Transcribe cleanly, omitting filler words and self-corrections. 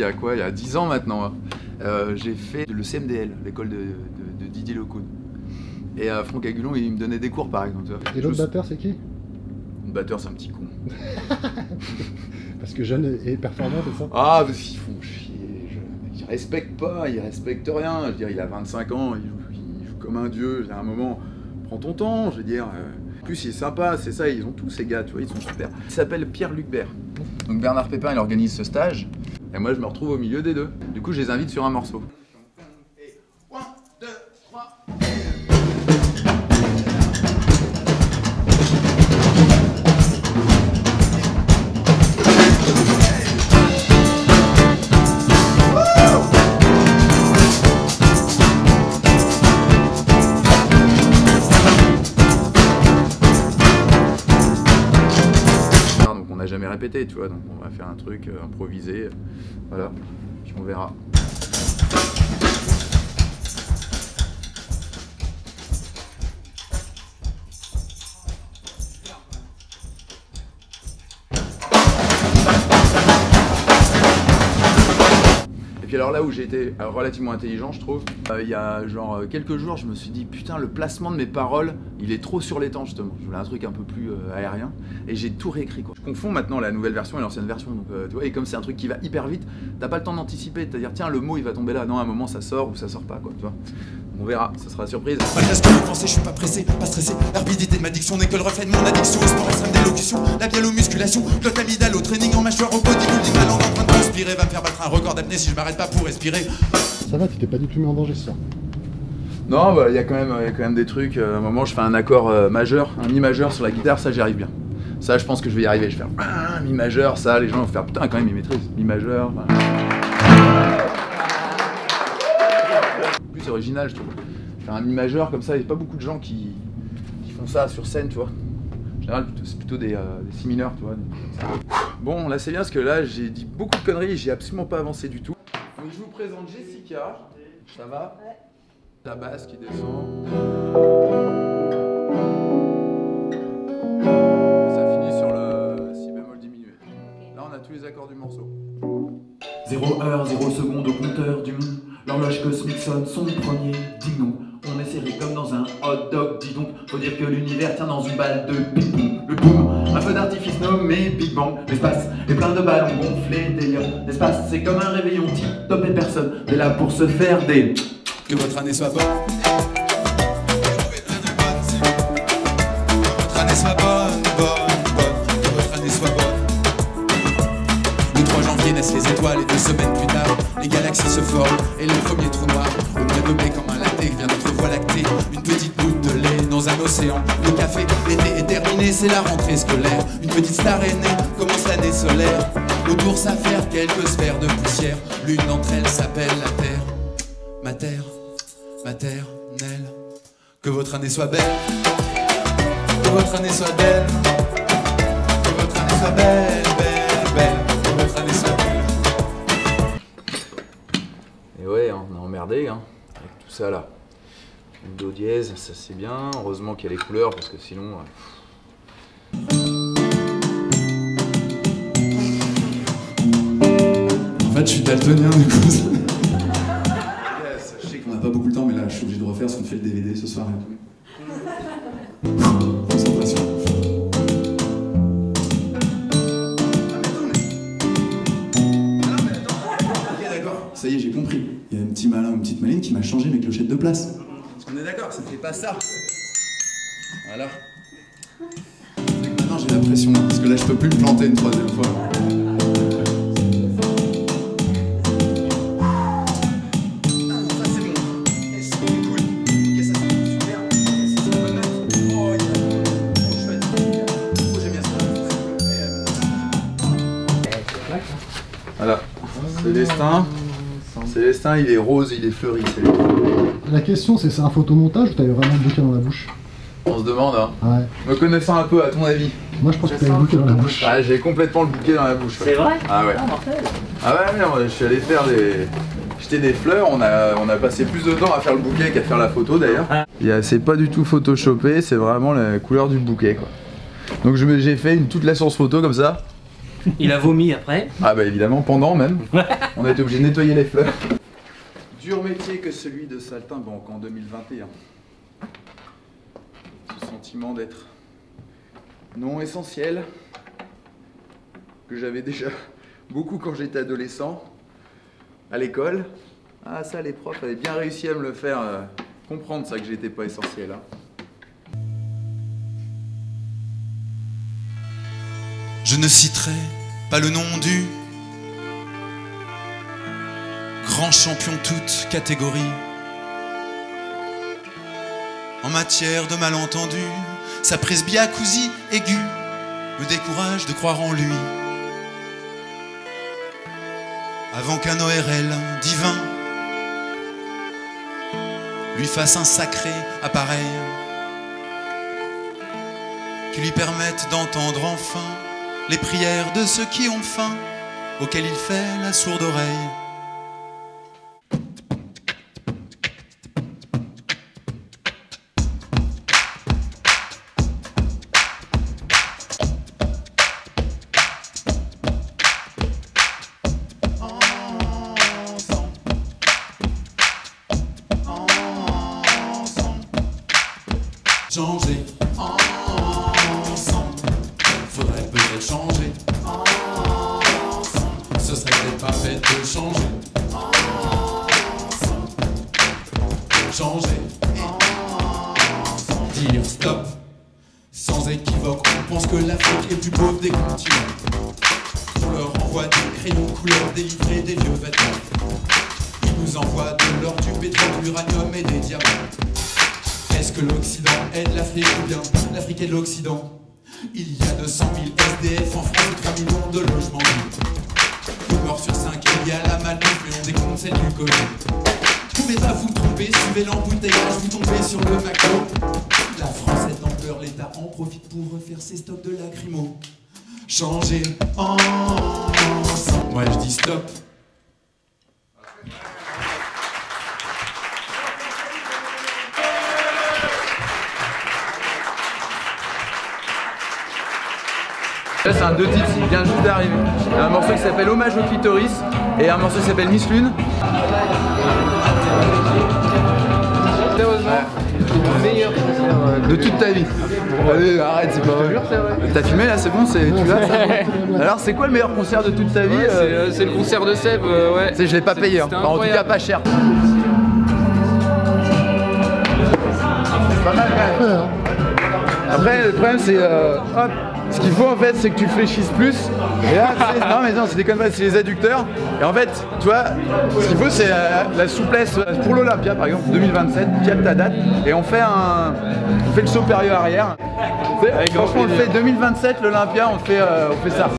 il y a quoi, il y a 10 ans maintenant, hein. J'ai fait le CMDL, l'école de Didier Lecoune. Et Franck Agulhon, il me donnait des cours par exemple. Et l'autre batteur, c'est qui? Le batteur, c'est un petit con. Parce que jeune et performant, c'est ça? Ah, parce qu'ils font chier. Ils respectent pas, ils respectent rien. Je veux dire, il a 25 ans, il joue comme un dieu. À un moment, prends ton temps, je veux dire. En plus, il est sympa, c'est ça, ils ont tous ces gars, tu vois, ils sont super. Il s'appelle Pierre Lucbert. Donc Bernard Pépin, il organise ce stage. Et moi, je me retrouve au milieu des deux. Du coup, je les invite sur un morceau. Jamais répété, tu vois, donc on va faire un truc improvisé, voilà, puis on verra. Et puis alors là où j'ai été relativement intelligent, je trouve, il y a genre quelques jours, je me suis dit putain, le placement de mes paroles, il est trop sur les temps justement, je voulais un truc un peu plus aérien, et j'ai tout réécrit quoi. Je confonds maintenant la nouvelle version et l'ancienne version, donc, tu vois, et comme c'est un truc qui va hyper vite, t'as pas le temps d'anticiper, de te dire tiens le mot il va tomber là, non à un moment ça sort ou ça sort pas quoi, tu vois. On verra, ça sera la surprise. Malgré ce que vous pensez, je suis pas pressé, pas stressé, l'arbidité de ma diction n'est que le reflet de mon addiction, au sport extrême d'élocution, la bialomusculation, l'amidale au training en mâchoire au bodybuilding, ma langue en train de transpirer, va me faire battre un record d'apnée si je m'arrête pas pour respirer. Ça va, tu t'es pas du tout mis en danger ce soir? Non, bah, y a quand même des trucs. À un moment, je fais un accord majeur, un mi majeur sur la guitare, ça j'y arrive bien. Ça, je pense que je vais y arriver. Je vais faire ah, mi majeur, ça, les gens vont faire putain, quand même, ils maîtrisent. Mi majeur. Bah. Plus original, je trouve. Faire un mi majeur comme ça, il n'y a pas beaucoup de gens qui font ça sur scène, tu vois. En général, c'est plutôt des si mineurs, tu vois. Bon, là, c'est bien parce que là, j'ai dit beaucoup de conneries, j'ai absolument pas avancé du tout. Donc, je vous présente Jessica. Ça va? Ouais. La basse qui descend. Et ça finit sur le si bémol diminué. Là on a tous les accords du morceau. 0 heure, 0 seconde au compteur du monde. L'horloge que Smithson, son premier, dis non. On est serré comme dans un hot dog, dis donc. Faut dire que l'univers tient dans une balle de ping-pong. Le boom, un feu d'artifice nommé Big Bang. L'espace est plein de ballons gonflés, des lions. L'espace c'est comme un réveillon, type top et personne. Mais là pour se faire des... Que votre année soit bonne. Que votre année soit bonne, bonne, bonne. Que votre année soit bonne. Le 3 janvier naissent les étoiles et 2 semaines plus tard, les galaxies se forment et le premier trou noir, au moins nommé comme un latte, vient notre voie lactée. Une petite goutte de lait dans un océan de café. L'été est terminé, c'est la rentrée scolaire. Une petite star est née, commence l'année solaire. Autour s'affairent quelques sphères de poussière. L'une d'entre elles s'appelle la Terre. Ma terre, maternelle, que votre année soit belle, que votre année soit belle, que votre année soit belle, belle, belle, que votre année soit belle. Et ouais, on est emmerdé, hein, avec tout ça là. Une do dièse, ça c'est bien, heureusement qu'il y a les couleurs parce que sinon... En fait, je suis daltonien du coup. Pas beaucoup de temps, mais là je suis obligé de refaire parce qu'on fait le DVD ce soir et tout. Concentration. Ok, d'accord, ça y est, j'ai compris. Il y a un petit malin ou une petite maline qui m'a changé mes clochettes de place. Parce qu'on est d'accord, ça fait pas ça. Voilà. Maintenant j'ai la pression, parce que là je peux plus me planter une troisième fois. Voilà, Célestin. Célestin, il est rose, il est fleuri. La question, c'est un photomontage ou t'avais vraiment le bouquet dans la bouche? On se demande, hein. Ouais. Me connaissant un peu, à ton avis? Moi, je pense que t'avais le bouquet dans la bouche. Ah, j'ai complètement le bouquet dans la bouche. C'est vrai? Ah ouais. Ah ouais, mais je suis allé faire des... J'étais des fleurs, on a passé plus de temps à faire le bouquet qu'à faire la photo d'ailleurs. C'est pas du tout photoshopé, c'est vraiment la couleur du bouquet, quoi. Donc j'ai fait toute la source photo comme ça. Il a vomi après. Ah bah évidemment, pendant même. On a été obligé de nettoyer les fleurs. Dur métier que celui de saltimbanque en 2021. Ce sentiment d'être non essentiel, que j'avais déjà beaucoup quand j'étais adolescent, à l'école. Ah ça, les profs avaient bien réussi à me le faire comprendre, ça, que j'étais pas essentiel. Hein. Je ne citerai pas le nom du grand champion toute catégorie. En matière de malentendu, sa presbyacousie aiguë me décourage de croire en lui. Avant qu'un ORL divin lui fasse un sacré appareil qui lui permette d'entendre enfin les prières de ceux qui ont faim, auxquels il fait la sourde oreille. Changer ensemble. Moi je dis stop. Là c'est un deux titres qui vient juste d'arriver. Un morceau qui s'appelle Hommage au clitoris et un morceau qui s'appelle Miss Lune. Meilleur de toute ta vie. Allez, arrête, c'est pas vrai. T'as fumé là, c'est bon, tu vas. Alors, c'est quoi le meilleur concert de toute ta vie? C'est le concert de Seb, ouais. Je l'ai pas payé, hein. Enfin, en tout cas pas cher. C'est pas mal quand même. Après, le problème c'est. Hop. Ce qu'il faut en fait, c'est que tu fléchisses plus. Et là, non mais non, c'était comme ça, c'est les adducteurs. Et en fait, tu vois, ce qu'il faut, c'est la souplesse. Pour l'Olympia, par exemple, 2027, piap ta date. Et on fait le saut période arrière. Franchement, on fait 2027, l'Olympia, on fait ça.